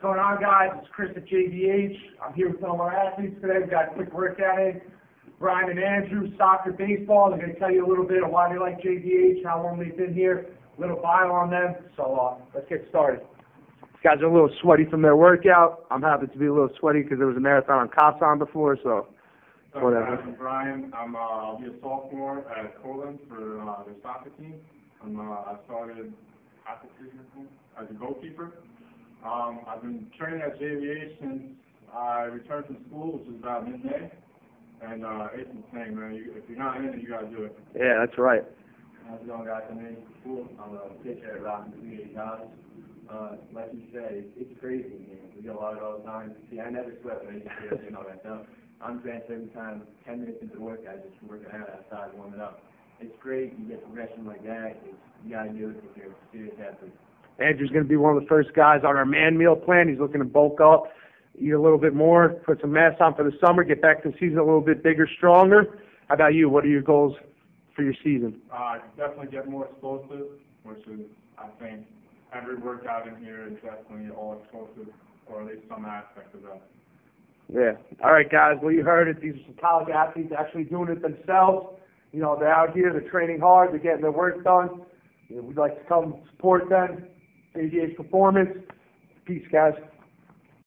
What's going on, guys? It's Chris at JVH. I'm here with all our athletes today. We've got a quick workout in. Brian and Andrew, soccer, baseball. They're going to tell you a little bit of why they like JVH, how long they've been here, a little bio on them. So let's get started. These guys are a little sweaty from their workout. I'm happy to be a little sweaty because there was a marathon on cops on before, so whatever. I'm Brian. I'll be a sophomore at Colum for the soccer team. I started as a goalkeeper. I've been training at JVH since I returned from school, which is about midday. And it's insane, man. If you're not in it, you gotta do it. Yeah, that's right. How's it going, guys? I'm in school. I'm a teacher at Rock Community College. Like you said, it's crazy in here. We get a lot of it all the time. See, I never sweat when I used to do all that stuff. I'm dressed every time. 10 minutes into work, I just work out outside, warm it up. It's great. You get progression like that. You gotta do it if you're a serious athlete. Andrew's going to be one of the first guys on our man meal plan. He's looking to bulk up, eat a little bit more, put some mass on for the summer, get back to the season a little bit bigger, stronger. How about you? What are your goals for your season? Definitely get more explosive, which is, I think, every workout in here is definitely all explosive, or at least some aspect of that. Yeah. All right, guys. Well, you heard it. These are some college athletes actually doing it themselves. You know, they're out here. They're training hard. They're getting their work done. You know, we'd like to come support them. JVH Performance. Peace, guys.